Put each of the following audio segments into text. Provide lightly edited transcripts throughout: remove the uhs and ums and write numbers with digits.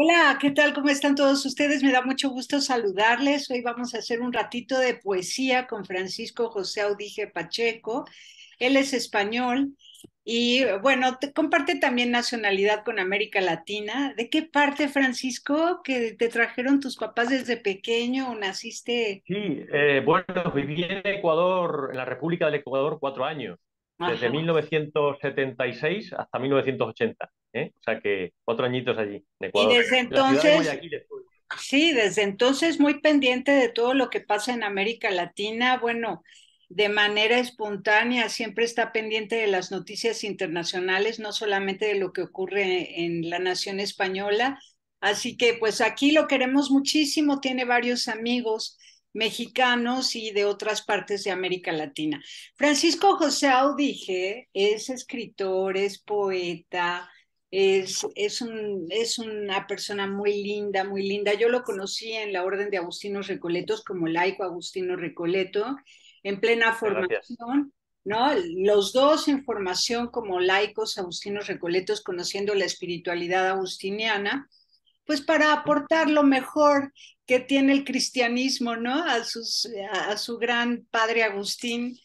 Hola, ¿qué tal? ¿Cómo están todos ustedes? Me da mucho gusto saludarles. Hoy vamos a hacer un ratito de poesía con Francisco José Audije Pacheco. Él es español y, bueno, comparte también nacionalidad con América Latina. ¿De qué parte, Francisco, que te trajeron tus papás desde pequeño o naciste? Sí, bueno, viví en Ecuador, en la República del Ecuador, 4 años. Ajá. Desde 1976 hasta 1980. O sea que 4 añitos allí en Ecuador. Y desde entonces, desde entonces muy pendiente de todo lo que pasa en América Latina, bueno, de manera espontánea, siempre está pendiente de las noticias internacionales, no solamente de lo que ocurre en la nación española. Así que pues aquí lo queremos muchísimo, tiene varios amigos mexicanos y de otras partes de América Latina. Francisco José Audije es escritor, es poeta, es una persona muy linda, muy linda. Yo lo conocí en la Orden de Agustinos Recoletos como laico agustino recoleto, en plena formación, ¿no? Los dos en formación como laicos agustinos recoletos, conociendo la espiritualidad agustiniana, pues para aportar lo mejor que tiene el cristianismo, ¿no? A su gran padre Agustín,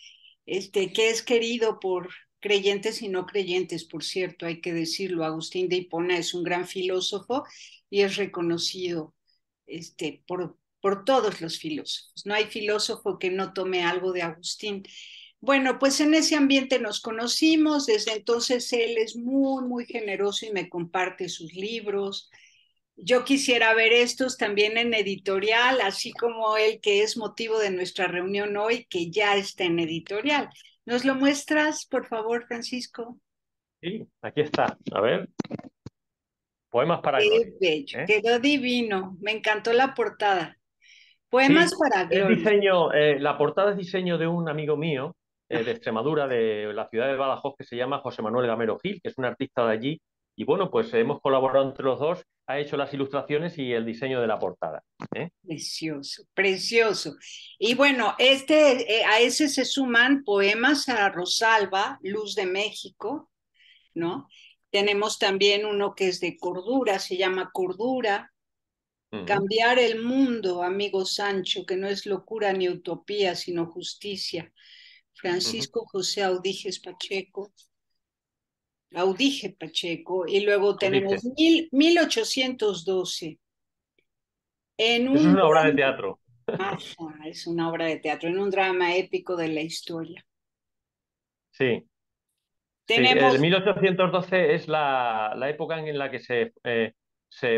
que es querido por creyentes y no creyentes, por cierto, hay que decirlo. Agustín de Hipona es un gran filósofo y es reconocido por todos los filósofos. No hay filósofo que no tome algo de Agustín. Bueno, pues en ese ambiente nos conocimos. Desde entonces él es muy, muy generoso y me comparte sus libros. Yo quisiera ver estos también en editorial, así como el que es motivo de nuestra reunión hoy, que ya está en editorial. ¿Nos lo muestras, por favor, Francisco? Sí, aquí está. A ver. Poemas para Gloria. Qué bello, quedó divino. Me encantó la portada. Poemas para Gloria. La portada es diseño de un amigo mío de Extremadura, de la ciudad de Badajoz, que se llama José Manuel Gamero Gil, que es un artista de allí. Y bueno, pues hemos colaborado entre los dos, ha hecho las ilustraciones y el diseño de la portada. Precioso, precioso. Y bueno, a ese se suman Poemas a Rosalba, Luz de México, ¿no? Tenemos también uno que es de Cordura, se llama Cordura. Cambiar el mundo, amigo Sancho, que no es locura ni utopía, sino justicia. Francisco José Audije Pacheco. Audije Pacheco, y luego tenemos 1812. Es una obra de teatro. Es una obra de teatro, en un drama épico de la historia. Sí. El 1812 es la época en la que se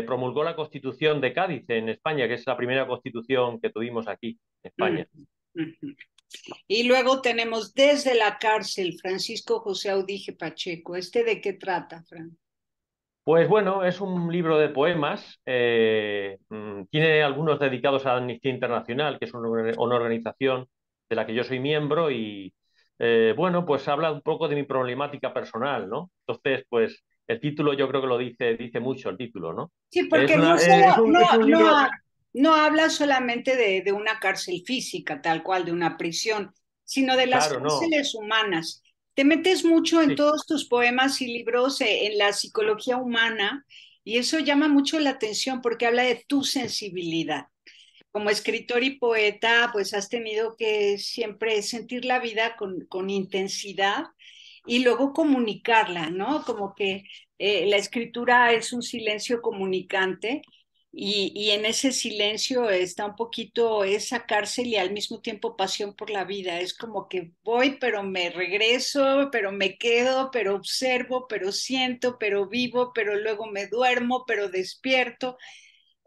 promulgó la Constitución de Cádiz en España, que es la primera constitución que tuvimos aquí, en España. Y luego tenemos Desde la cárcel, Francisco José Audije Pacheco. ¿De qué trata, Fran? Pues bueno, es un libro de poemas, tiene algunos dedicados a Amnistía Internacional, que es una organización de la que yo soy miembro y, bueno, pues habla un poco de mi problemática personal, ¿no? Entonces, pues el título yo creo que lo dice mucho el título, ¿no? Sí, porque no habla solamente de una cárcel física, tal cual, de una prisión, sino de las cárceles humanas. Te metes mucho en todos tus poemas y libros en la psicología humana, y eso llama mucho la atención porque habla de tu sensibilidad. Como escritor y poeta, pues has tenido que siempre sentir la vida con intensidad y luego comunicarla, ¿no? Como que la escritura es un silencio comunicante. Y en ese silencio está un poquito esa cárcel y al mismo tiempo pasión por la vida. Es como que voy, pero me regreso, pero me quedo, pero observo, pero siento, pero vivo, pero luego me duermo, pero despierto.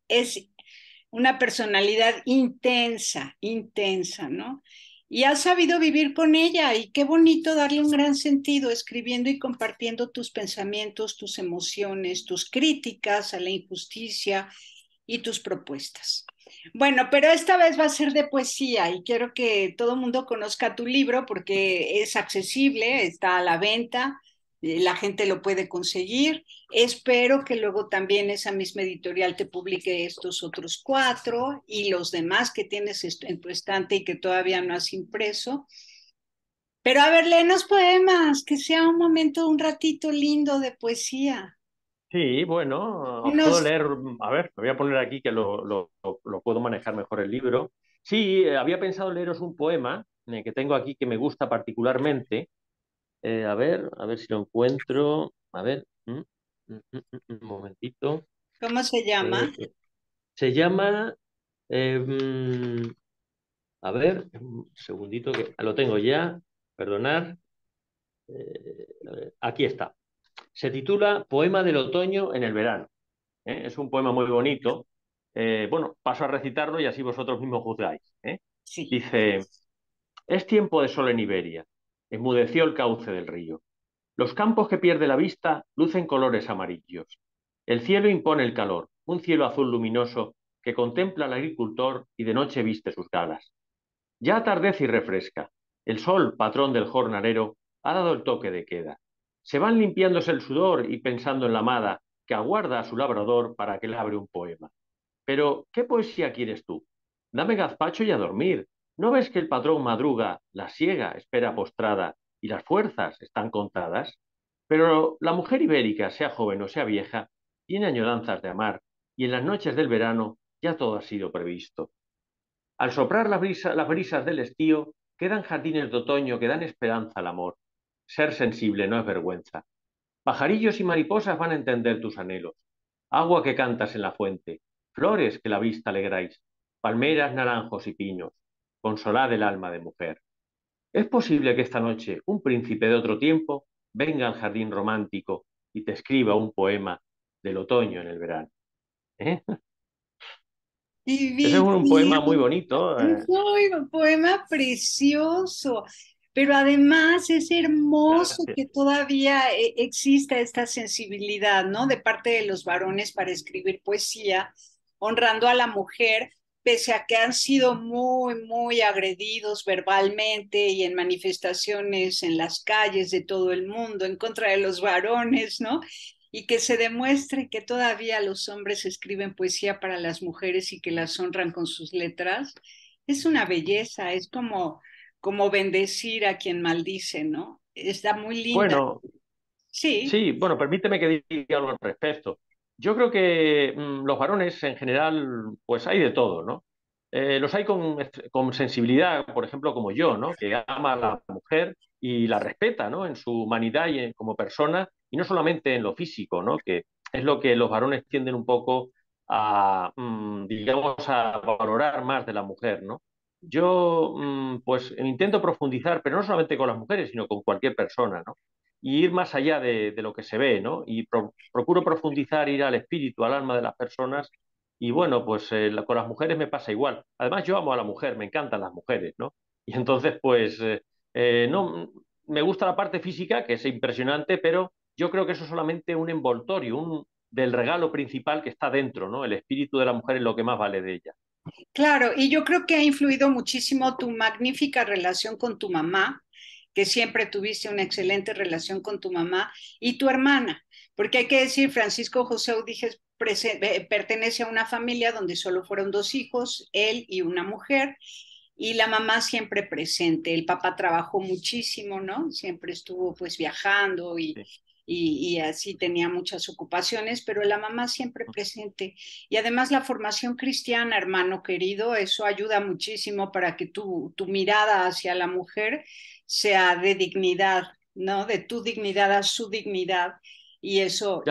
Es una personalidad intensa, intensa, ¿no? Y has sabido vivir con ella y qué bonito darle un gran sentido escribiendo y compartiendo tus pensamientos, tus emociones, tus críticas a la injusticia y tus propuestas. Bueno, pero esta vez va a ser de poesía y quiero que todo el mundo conozca tu libro porque es accesible, está a la venta, la gente lo puede conseguir. Espero que luego también esa misma editorial te publique estos otros 4 y los demás que tienes en tu estante y que todavía no has impreso. Pero a ver, léenos poemas, que sea un ratito lindo de poesía. Sí, bueno, os puedo leer, a ver, me voy a poner aquí que lo puedo manejar mejor el libro. Sí, había pensado leeros un poema que tengo aquí que me gusta particularmente. A ver si lo encuentro. A ver, un momentito. ¿Cómo se llama? Se llama, a ver, un segundito, que lo tengo ya, perdonad. Aquí está. Se titula Poema del otoño en el verano. Es un poema muy bonito. Bueno, paso a recitarlo y así vosotros mismos juzgáis. Sí. Dice, es tiempo de sol en Iberia. Enmudeció el cauce del río. Los campos que pierde la vista lucen colores amarillos. El cielo impone el calor, un cielo azul luminoso que contempla al agricultor y de noche viste sus galas. Ya atardece y refresca. El sol, patrón del jornalero, ha dado el toque de queda. Se van limpiándose el sudor y pensando en la amada que aguarda a su labrador para que le abre un poema. Pero, ¿qué poesía quieres tú? Dame gazpacho y a dormir. ¿No ves que el patrón madruga, la siega espera postrada y las fuerzas están contadas? Pero la mujer ibérica, sea joven o sea vieja, tiene añoranzas de amar y en las noches del verano ya todo ha sido previsto. Al soplar las brisas del estío, quedan jardines de otoño que dan esperanza al amor. Ser sensible no es vergüenza. Pajarillos y mariposas van a entender tus anhelos. Agua que cantas en la fuente, flores que la vista alegráis, palmeras, naranjos y pinos. Consolad el alma de mujer. Es posible que esta noche un príncipe de otro tiempo venga al jardín romántico y te escriba un poema del otoño en el verano. Ese es un poema muy bonito. Un poema precioso. Pero además es hermoso que todavía exista esta sensibilidad, ¿no? De parte de los varones para escribir poesía, honrando a la mujer, pese a que han sido muy, muy agredidos verbalmente y en manifestaciones en las calles de todo el mundo en contra de los varones, ¿no? Y que se demuestre que todavía los hombres escriben poesía para las mujeres y que las honran con sus letras, es una belleza, es como bendecir a quien maldice, ¿no? Está muy lindo. Bueno, sí, bueno, permíteme que diga algo al respecto. Yo creo que los varones en general, pues hay de todo, ¿no? Los hay con sensibilidad, por ejemplo, como yo, ¿no? Que ama a la mujer y la respeta, ¿no? En su humanidad y como persona, y no solamente en lo físico, ¿no? Que es lo que los varones tienden un poco a, digamos, a valorar más de la mujer, ¿no? Yo, pues, intento profundizar, pero no solamente con las mujeres, sino con cualquier persona, ¿no? Y ir más allá de lo que se ve, ¿no? Y procuro profundizar, ir al espíritu, al alma de las personas. Y bueno, pues con las mujeres me pasa igual. Además, yo amo a la mujer, me encantan las mujeres, ¿no? Y entonces, pues, no, me gusta la parte física, que es impresionante, pero yo creo que eso es solamente un envoltorio, del regalo principal que está dentro, ¿no? El espíritu de la mujer es lo que más vale de ella. Claro, y yo creo que ha influido muchísimo tu magnífica relación con tu mamá, que siempre tuviste una excelente relación con tu mamá, y tu hermana, porque hay que decir, Francisco José Audije pertenece a una familia donde solo fueron dos hijos, él y una mujer, y la mamá siempre presente. El papá trabajó muchísimo, ¿no? Siempre estuvo pues viajando y... Sí. Y así tenía muchas ocupaciones, pero la mamá siempre presente. Y además la formación cristiana, hermano querido, eso ayuda muchísimo para que tu mirada hacia la mujer sea de dignidad, ¿no? De tu dignidad a su dignidad. Y eso,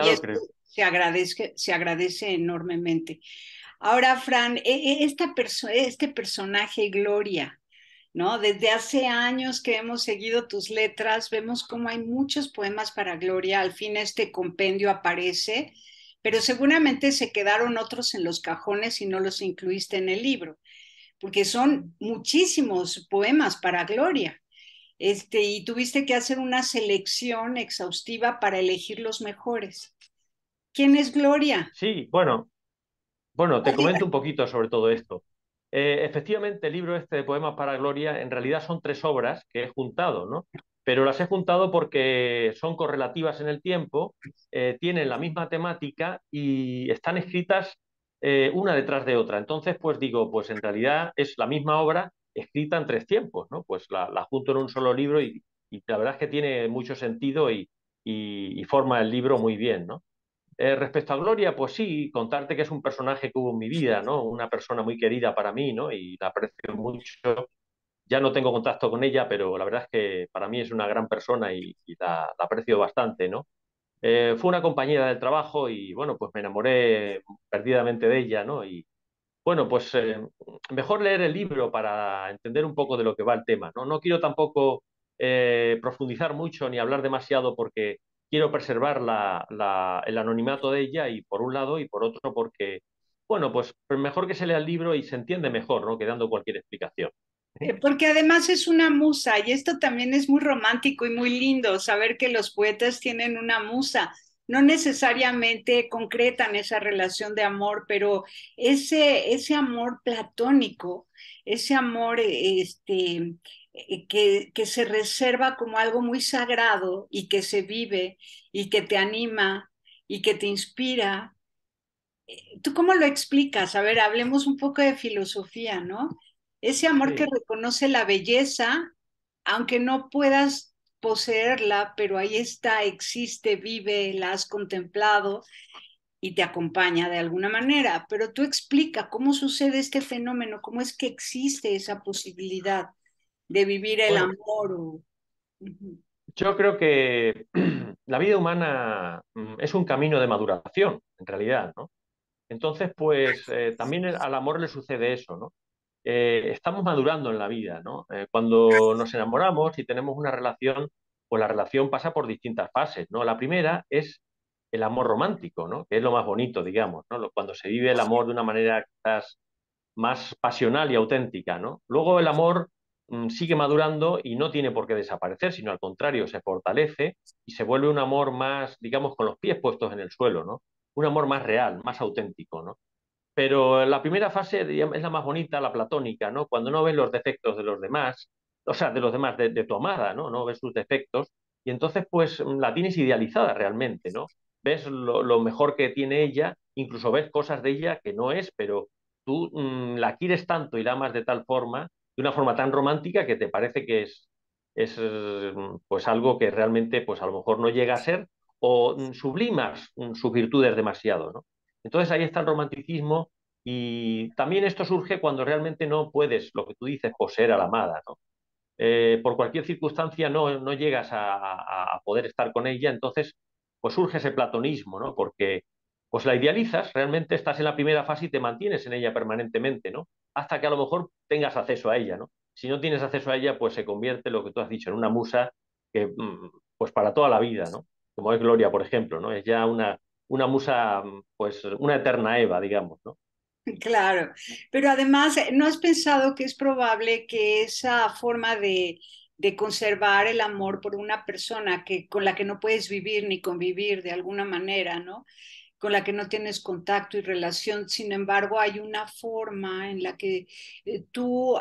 se agradece enormemente. Ahora, Fran, este personaje, Gloria, ¿no? Desde hace años que hemos seguido tus letras, vemos cómo hay muchos poemas para Gloria, al fin este compendio aparece, pero seguramente se quedaron otros en los cajones y no los incluiste en el libro, porque son muchísimos poemas para Gloria, y tuviste que hacer una selección exhaustiva para elegir los mejores. ¿Quién es Gloria? Sí, bueno, te comento un poquito sobre todo esto. Efectivamente, el libro este de Poemas para Gloria en realidad son tres obras que he juntado, ¿no? Pero las he juntado porque son correlativas en el tiempo, tienen la misma temática y están escritas una detrás de otra. Entonces, pues digo, pues en realidad es la misma obra escrita en tres tiempos, ¿no? Pues la junto en un solo libro y la verdad es que tiene mucho sentido y forma el libro muy bien, ¿no? Respecto a Gloria, pues sí, contarte que es un personaje que hubo en mi vida, ¿no? Una persona muy querida para mí, ¿no? Y la aprecio mucho. Ya no tengo contacto con ella, pero la verdad es que para mí es una gran persona y la aprecio bastante, ¿no? Fue una compañera del trabajo y, bueno, pues me enamoré perdidamente de ella, ¿no? Y, bueno, pues mejor leer el libro para entender un poco de lo que va el tema, ¿no? No quiero tampoco profundizar mucho ni hablar demasiado porque quiero preservar el anonimato de ella, y por un lado, y por otro porque, bueno, pues mejor que se lea el libro y se entiende mejor, ¿no?, que dando cualquier explicación. Porque además es una musa, y esto también es muy romántico y muy lindo, saber que los poetas tienen una musa. No necesariamente concretan esa relación de amor, pero ese amor platónico, ese amor que se reserva como algo muy sagrado y que se vive y que te anima y que te inspira. ¿Tú cómo lo explicas? A ver, hablemos un poco de filosofía, ¿no? Ese amor que reconoce la belleza, aunque no puedas poseerla, pero ahí está, existe, vive, la has contemplado y te acompaña de alguna manera. Pero tú explica cómo sucede este fenómeno, cómo es que existe esa posibilidad de vivir el amor. Yo creo que la vida humana es un camino de maduración, en realidad, ¿no? Entonces, pues también al amor le sucede eso, ¿no? Estamos madurando en la vida, ¿no? Cuando nos enamoramos y tenemos una relación, pues la relación pasa por distintas fases, ¿no? La primera es el amor romántico, ¿no? Que es lo más bonito, digamos, ¿no? Cuando se vive el amor de una manera quizás más pasional y auténtica, ¿no? Luego el amor sigue madurando y no tiene por qué desaparecer, sino al contrario, se fortalece y se vuelve un amor más, digamos, con los pies puestos en el suelo, ¿no? Un amor más real, más auténtico, ¿no? Pero la primera fase es la más bonita, la platónica, ¿no? Cuando no ves los defectos de los demás, o sea, de los demás, de tu amada, ¿no? No ves sus defectos y entonces pues la tienes idealizada realmente, ¿no? Ves lo mejor que tiene ella, incluso ves cosas de ella que no es, pero tú la quieres tanto y la amas de tal forma, de una forma tan romántica que te parece que es pues algo que realmente pues a lo mejor no llega a ser, o sublimas sus virtudes demasiado, ¿no? Entonces ahí está el romanticismo, y también esto surge cuando realmente no puedes, lo que tú dices, poseer a la amada, ¿no? Por cualquier circunstancia no llegas a poder estar con ella, entonces pues surge ese platonismo, ¿no? Porque pues la idealizas, realmente estás en la primera fase y te mantienes en ella permanentemente, ¿no? Hasta que a lo mejor tengas acceso a ella, ¿no? Si no tienes acceso a ella, pues se convierte, lo que tú has dicho, en una musa que, pues para toda la vida, ¿no? Como es Gloria, por ejemplo, ¿no? Es ya una musa, pues una eterna Eva, digamos, ¿no? Claro, pero además, ¿no has pensado que es probable que esa forma de conservar el amor por una persona con la que no puedes vivir ni convivir de alguna manera, ¿no?, con la que no tienes contacto y relación, sin embargo hay una forma en la que tú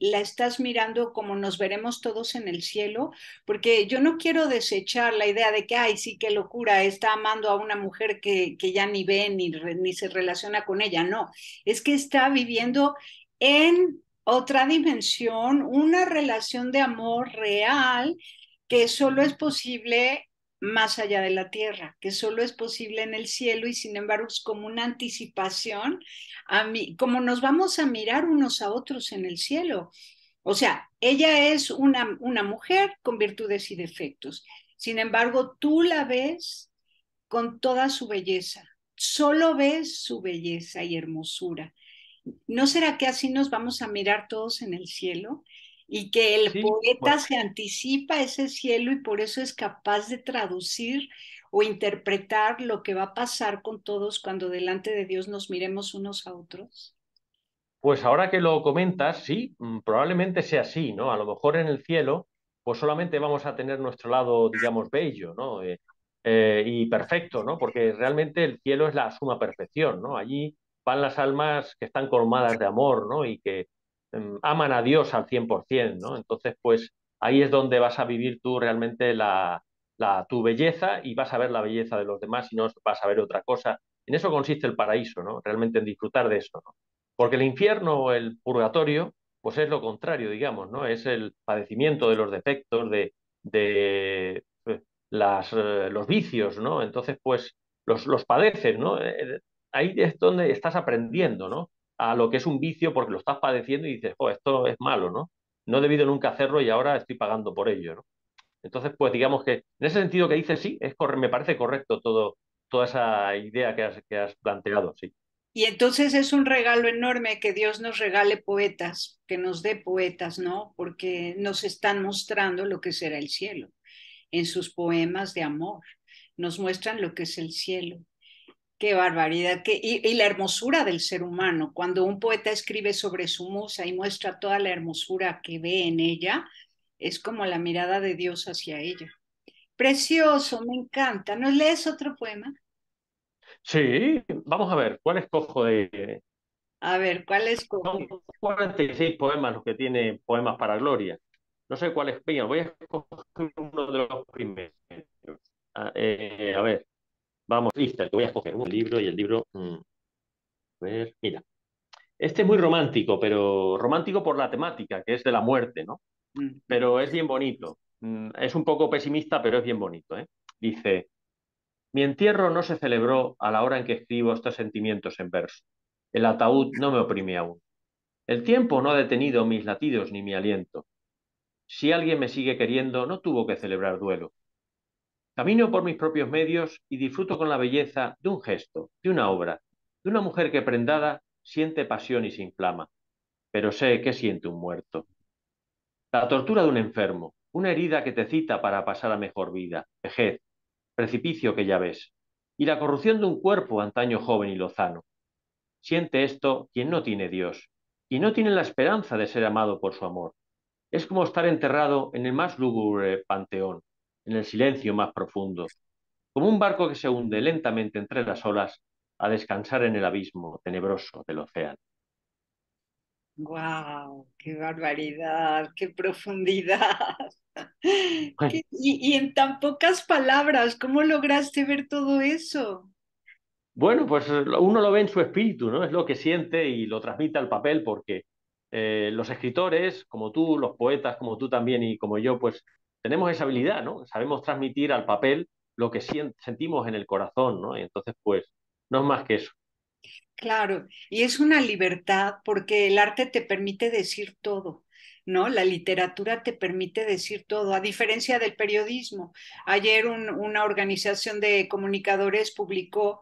la estás mirando como nos veremos todos en el cielo? Porque yo no quiero desechar la idea de que, ay, sí, qué locura, está amando a una mujer que ya ni ve ni se relaciona con ella. No, es que está viviendo en otra dimensión una relación de amor real que solo es posible más allá de la tierra, que solo es posible en el cielo, y sin embargo es como una anticipación como nos vamos a mirar unos a otros en el cielo. O sea, ella es una mujer con virtudes y defectos, sin embargo tú la ves con toda su belleza, solo ves su belleza y hermosura. ¿No será que así nos vamos a mirar todos en el cielo? Y que el poeta se anticipa a ese cielo y por eso es capaz de traducir o interpretar lo que va a pasar con todos cuando delante de Dios nos miremos unos a otros. Pues ahora que lo comentas, sí, probablemente sea así, ¿no? A lo mejor en el cielo, pues solamente vamos a tener nuestro lado, digamos, bello, ¿no? Y perfecto, ¿no? Porque realmente el cielo es la suma perfección, ¿no? Allí van las almas que están colmadas de amor, ¿no? Y que aman a Dios al 100%, ¿no? Entonces, pues ahí es donde vas a vivir tú realmente tu belleza, y vas a ver la belleza de los demás y no vas a ver otra cosa. En eso consiste el paraíso, ¿no? Realmente en disfrutar de eso, ¿no? Porque el infierno o el purgatorio, pues es lo contrario, digamos, ¿no? Es el padecimiento de los defectos, de los vicios, ¿no? Entonces, pues los padeces, ¿no? Ahí es donde estás aprendiendo, ¿no?, a lo que es un vicio, porque lo estás padeciendo y dices, oh, esto es malo, ¿no? No he debido nunca hacerlo y ahora estoy pagando por ello, ¿no? Entonces, pues digamos que en ese sentido que dices, sí, me parece correcto toda esa idea que has planteado, sí. Y entonces es un regalo enorme que Dios nos regale poetas, que nos dé poetas, ¿no? Porque nos están mostrando lo que será el cielo. En sus poemas de amor nos muestran lo que es el cielo. Qué barbaridad, y la hermosura del ser humano. Cuando un poeta escribe sobre su musa y muestra toda la hermosura que ve en ella, es como la mirada de Dios hacia ella. Precioso, me encanta. ¿Nos lees otro poema? Sí, vamos a ver, ¿cuál escojo de...? A ver, ¿cuál escojo? Son 46 poemas los que tiene Poemas para Gloria. No sé cuál es, voy a escoger uno de los primeros. A ver, vamos, listo, voy a escoger un libro y el libro... A ver, mira. Este es muy romántico, pero romántico por la temática, que es de la muerte, ¿no? Pero es bien bonito. Es un poco pesimista, pero es bien bonito, ¿eh? Dice... Mi entierro no se celebró a la hora en que escribo estos sentimientos en verso. El ataúd no me oprime aún. El tiempo no ha detenido mis latidos ni mi aliento. Si alguien me sigue queriendo, no tuvo que celebrar duelo. Camino por mis propios medios y disfruto con la belleza de un gesto, de una obra, de una mujer que prendada siente pasión y se inflama. Pero sé que siente un muerto. La tortura de un enfermo, una herida que te cita para pasar a mejor vida, vejez, precipicio que ya ves, y la corrupción de un cuerpo antaño joven y lozano. Siente esto quien no tiene Dios, quien no tiene la esperanza de ser amado por su amor. Es como estar enterrado en el más lúgubre panteón, en el silencio más profundo, como un barco que se hunde lentamente entre las olas a descansar en el abismo tenebroso del océano. ¡Guau! ¡Qué barbaridad! ¡Qué profundidad! Y en tan pocas palabras, ¿cómo lograste ver todo eso? Bueno, pues uno lo ve en su espíritu, ¿no? Es lo que siente y lo transmite al papel, porque los escritores, como tú, los poetas, como tú también y como yo, pues tenemos esa habilidad, ¿no? Sabemos transmitir al papel lo que sentimos en el corazón, ¿no? Y entonces, pues, no es más que eso. Claro, y es una libertad porque el arte te permite decir todo, ¿no? La literatura te permite decir todo, a diferencia del periodismo. Ayer una organización de comunicadores publicó,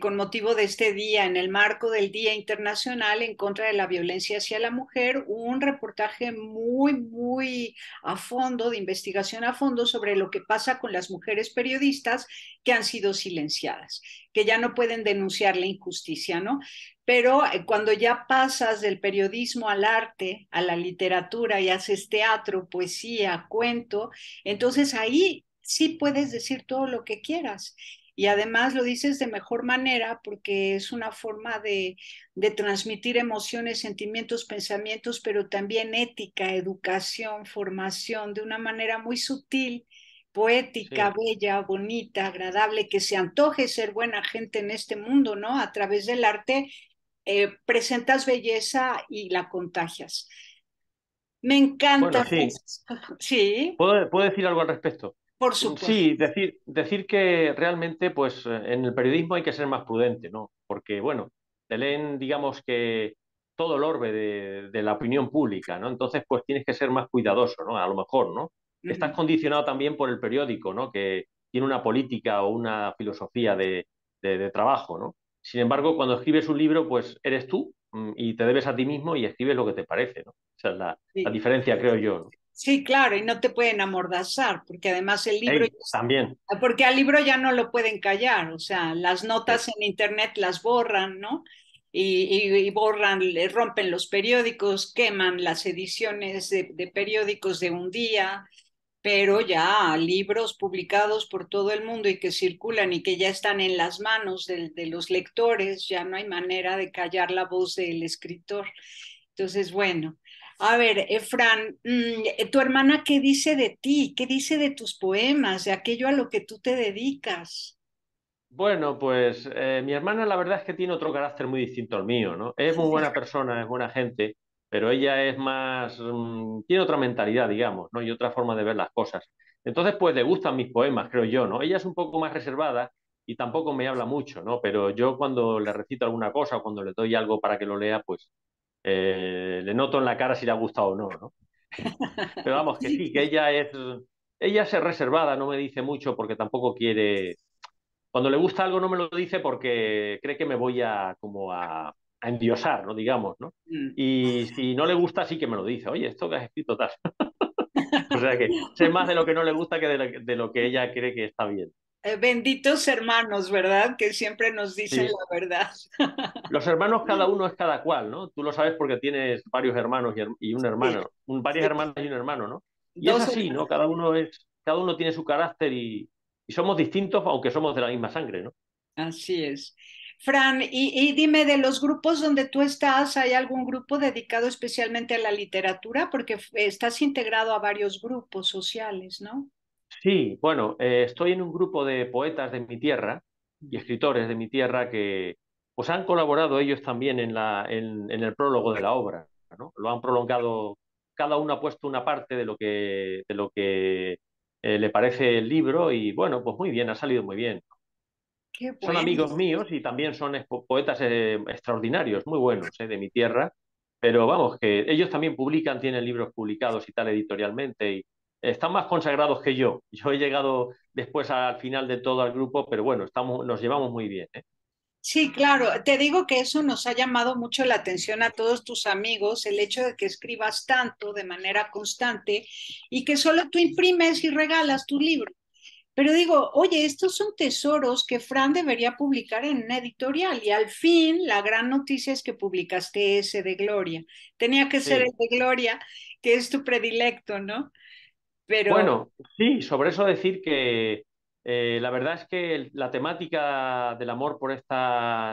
con motivo de este día, en el marco del Día Internacional en contra de la violencia hacia la mujer, un reportaje muy, muy a fondo, de investigación a fondo, sobre lo que pasa con las mujeres periodistas que han sido silenciadas, que ya no pueden denunciar la injusticia, ¿no? Pero cuando ya pasas del periodismo al arte, a la literatura y haces teatro, poesía, cuento, entonces ahí sí puedes decir todo lo que quieras. Y además lo dices de mejor manera porque es una forma de transmitir emociones, sentimientos, pensamientos, pero también ética, educación, formación, de una manera muy sutil, poética, sí, bella, bonita, agradable, que se antoje ser buena gente en este mundo, ¿no? A través del arte presentas belleza y la contagias. Me encanta. Bueno, sí. ¿Sí? ¿Puedo decir algo al respecto? Por supuesto. Sí, decir que realmente pues en el periodismo hay que ser más prudente, ¿no? Porque, bueno, te leen, digamos que todo el orbe de la opinión pública, ¿no? Entonces, pues tienes que ser más cuidadoso, ¿no? A lo mejor, ¿no? Estás condicionado también por el periódico, ¿no? Que tiene una política o una filosofía de trabajo, ¿no? Sin embargo, cuando escribes un libro, pues eres tú y te debes a ti mismo y escribes lo que te parece, ¿no? O sea, la diferencia, creo yo, ¿no? Sí, claro, y no te pueden amordazar, porque además el libro... también. Porque al libro ya no lo pueden callar, o sea, las notas en internet las borran, ¿no? Y borran, rompen los periódicos, queman las ediciones de periódicos de un día... Pero ya libros publicados por todo el mundo y que circulan y que ya están en las manos de los lectores, ya no hay manera de callar la voz del escritor. Entonces, bueno, a ver, Fran, ¿tu hermana qué dice de ti? ¿Qué dice de tus poemas, de aquello a lo que tú te dedicas? Bueno, pues mi hermana la verdad es que tiene otro carácter muy distinto al mío, ¿no? Es muy buena persona, es buena gente, pero ella es más, tiene otra mentalidad, digamos, ¿no? Y otra forma de ver las cosas. Entonces, pues le gustan mis poemas, creo yo, ¿no? Ella es un poco más reservada y tampoco me habla mucho, ¿no? Pero yo cuando le recito alguna cosa o cuando le doy algo para que lo lea, pues le noto en la cara si le ha gustado o no, ¿no? Pero vamos, que sí, que ella es reservada, no me dice mucho porque tampoco quiere... Cuando le gusta algo no me lo dice porque cree que me voy a como a endiosar, ¿no? Digamos, ¿no? Y si no le gusta sí que me lo dice. Oye, esto que has escrito tal. O sea que sé más de lo que no le gusta que de lo que ella cree que está bien. Benditos hermanos, ¿verdad? Que siempre nos dicen sí. La verdad. Los hermanos cada uno es cada cual, ¿no? Tú lo sabes porque tienes varios hermanos y un hermano. Varias hermanas y un hermano, ¿no? Y es así, ¿no? Cada uno tiene su carácter y somos distintos, aunque somos de la misma sangre, ¿no? Así es. Fran, y dime, de los grupos donde tú estás, ¿hay algún grupo dedicado especialmente a la literatura? Porque estás integrado a varios grupos sociales, ¿no? Sí, bueno, estoy en un grupo de poetas de mi tierra y escritores de mi tierra que pues han colaborado ellos también en el prólogo de la obra, ¿no? Lo han prolongado, cada uno ha puesto una parte de lo que le parece el libro y bueno, pues muy bien, ha salido muy bien. Qué bueno. Son amigos míos y también son poetas extraordinarios, muy buenos, de mi tierra, pero vamos, que ellos también publican, tienen libros publicados y tal editorialmente y están más consagrados que yo. Yo he llegado después al final de todo el grupo, pero bueno, nos llevamos muy bien, ¿eh? Sí, claro. Te digo que eso nos ha llamado mucho la atención a todos tus amigos, el hecho de que escribas tanto de manera constante y que solo tú imprimes y regalas tu libro. Pero digo, oye, estos son tesoros que Fran debería publicar en una editorial y al fin la gran noticia es que publicaste ese de Gloria. Tenía que ser el de Gloria, que es tu predilecto, ¿no? Pero... Bueno, sí, sobre eso decir que la verdad es que la temática del amor por esta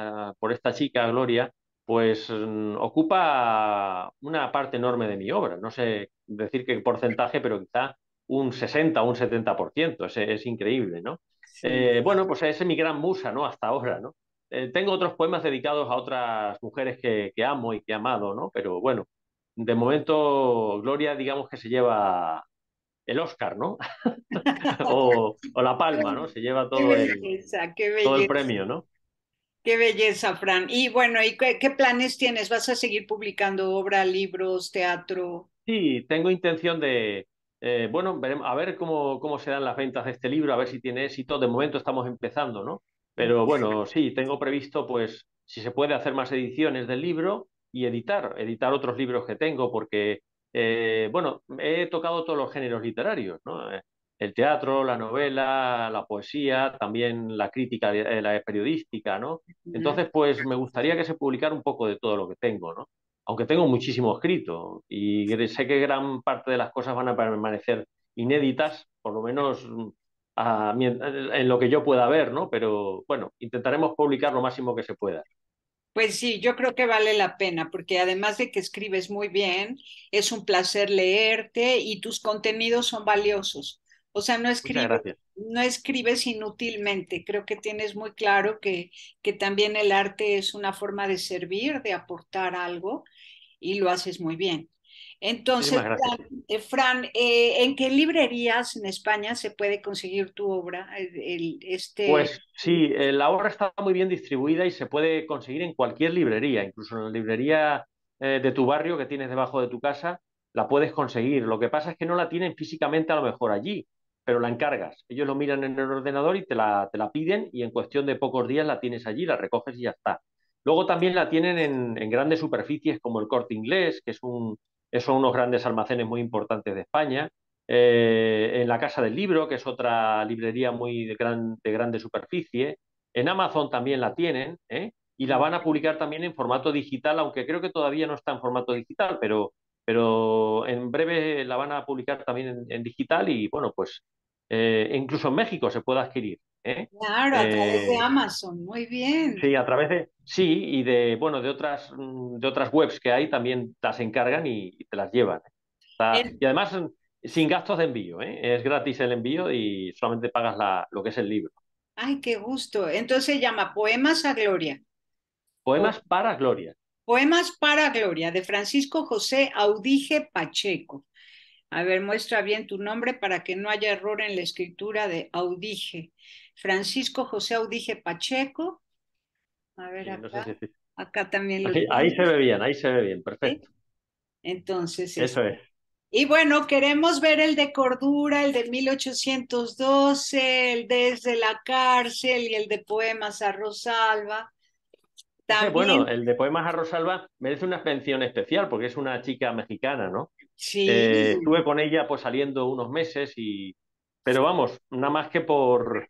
chica, Gloria, pues ocupa una parte enorme de mi obra. No sé decir qué porcentaje, pero quizá un 60 o un 70%. Es increíble, ¿no? Sí. Bueno, pues esa es mi gran musa, ¿no? Hasta ahora, ¿no? Tengo otros poemas dedicados a otras mujeres que amo y que he amado, ¿no? Pero bueno, de momento Gloria, digamos que se lleva... el Oscar, ¿no? o la palma, ¿no? Se lleva todo el premio, ¿no? Qué belleza, Fran. Y bueno, ¿y qué planes tienes? ¿Vas a seguir publicando obra, libros, teatro? Sí, tengo intención de... bueno, veremos, a ver cómo se dan las ventas de este libro, a ver si tiene éxito. De momento estamos empezando, ¿no? Pero bueno, sí, tengo previsto, pues, si se puede hacer más ediciones del libro y editar otros libros que tengo, porque... bueno, he tocado todos los géneros literarios, ¿no? El teatro, la novela, la poesía, también la crítica, la periodística, ¿no? Entonces, pues me gustaría que se publicara un poco de todo lo que tengo, ¿no? Aunque tengo muchísimo escrito y sé que gran parte de las cosas van a permanecer inéditas, por lo menos en lo que yo pueda ver, ¿no? Pero bueno, intentaremos publicar lo máximo que se pueda. Pues sí, yo creo que vale la pena, porque además de que escribes muy bien, es un placer leerte y tus contenidos son valiosos. O sea, no escribes inútilmente. Creo que tienes muy claro que también el arte es una forma de servir, de aportar algo, y lo haces muy bien. Entonces, Fran, ¿en qué librerías en España se puede conseguir tu obra? Pues sí, la obra está muy bien distribuida y se puede conseguir en cualquier librería, incluso en la librería de tu barrio que tienes debajo de tu casa, la puedes conseguir. Lo que pasa es que no la tienen físicamente a lo mejor allí, pero la encargas. Ellos lo miran en el ordenador y te la piden y en cuestión de pocos días la tienes allí, la recoges y ya está. Luego también la tienen en grandes superficies como el Corte Inglés, que son unos grandes almacenes muy importantes de España, en la Casa del Libro, que es otra librería muy de grande superficie, en Amazon también la tienen, y la van a publicar también en formato digital, aunque creo que todavía no está en formato digital, pero en breve la van a publicar también en digital y bueno, pues incluso en México se puede adquirir. Claro, a través de Amazon, muy bien. Sí, a través de... Sí, y de otras webs que hay también las encargan y te las llevan. Y además sin gastos de envío, es gratis el envío y solamente pagas lo que es el libro. Ay, qué gusto. Entonces se llama Poemas a Gloria. Poemas para Gloria. Poemas para Gloria, de Francisco José Audije Pacheco. A ver, muestra bien tu nombre para que no haya error en la escritura de Audije. Francisco José Audije Pacheco. A ver, sí, acá, no sé si... acá también. Lo ahí se ve bien, ahí se ve bien, perfecto. ¿Sí? Entonces. Eso es. Y bueno, queremos ver el de Cordura, el de 1812, el Desde la Cárcel y el de Poemas a Rosalba. También... Bueno, el de Poemas a Rosalba merece una mención especial porque es una chica mexicana, ¿no? Sí. Estuve con ella pues saliendo unos meses y... Pero vamos, nada más que por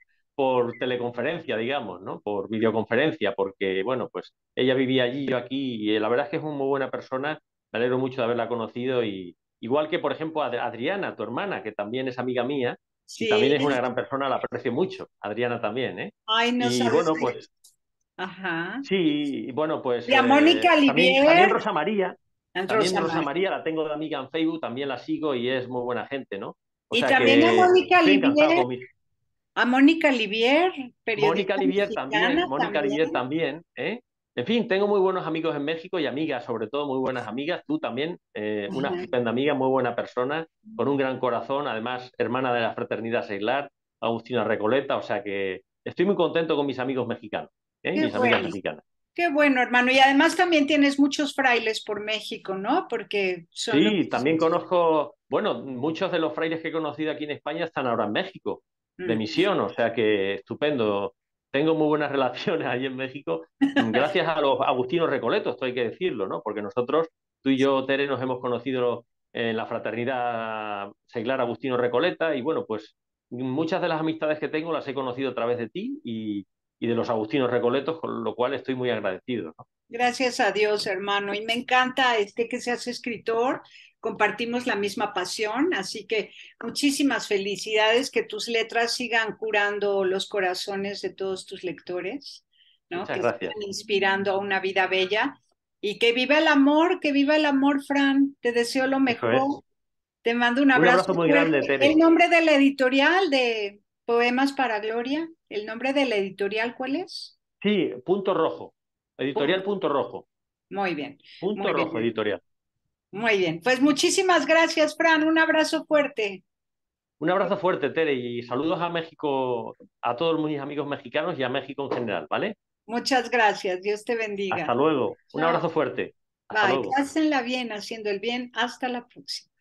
teleconferencia, digamos, ¿no? Por videoconferencia, porque bueno, pues ella vivía allí, yo aquí, y la verdad es que es una muy buena persona. Me alegro mucho de haberla conocido y igual que, por ejemplo, Adriana, tu hermana, que también es amiga mía, sí, y también es una gran persona, la aprecio mucho, Adriana también, ¿eh? Ay, no sabes. Y bueno, pues... Ajá. Sí, y bueno, pues... Y a Mónica Olivier. También Rosa María. También Rosa María la tengo de amiga en Facebook, también la sigo y es muy buena gente, ¿no? O sea, también que... a Mónica Olivier, periodista mexicana. Mónica Olivier también, ¿eh? En fin, tengo muy buenos amigos en México y amigas, sobre todo muy buenas amigas. Tú también, una estupenda amiga, muy buena persona, con un gran corazón, además hermana de la Fraternidad Seglar, Agustinos Recoletos, o sea que estoy muy contento con mis amigos mexicanos, amigas mexicanas. Qué bueno, hermano. Y además también tienes muchos frailes por México, ¿no? Porque son también conozco, bueno, muchos de los frailes que he conocido aquí en España están ahora en México, de misión, o sea que estupendo. Tengo muy buenas relaciones ahí en México, gracias a los Agustinos Recoletos, esto hay que decirlo, ¿no? Porque nosotros, tú y yo, Tere, nos hemos conocido en la Fraternidad Seglar Agustino Recoleta y bueno, pues muchas de las amistades que tengo las he conocido a través de ti y de los Agustinos Recoletos, con lo cual estoy muy agradecido, ¿no? Gracias a Dios, hermano, y me encanta que seas escritor, compartimos la misma pasión, así que muchísimas felicidades, que tus letras sigan curando los corazones de todos tus lectores, ¿no? Muchas gracias. Están inspirando a una vida bella, y que viva el amor, Fran, te deseo lo mejor, te mando un abrazo muy grande, Tere. El nombre de la editorial de Poemas para Gloria, ¿el nombre de la editorial cuál es? Sí, Punto Rojo. Editorial Punto Rojo. Muy bien. Punto Rojo, editorial. Muy bien. Pues muchísimas gracias, Fran. Un abrazo fuerte. Un abrazo fuerte, Tere. Y saludos a México, a todos mis amigos mexicanos y a México en general, ¿vale? Muchas gracias. Dios te bendiga. Hasta luego. Un abrazo fuerte. Bye. Hácenla bien, haciendo el bien. Hasta la próxima.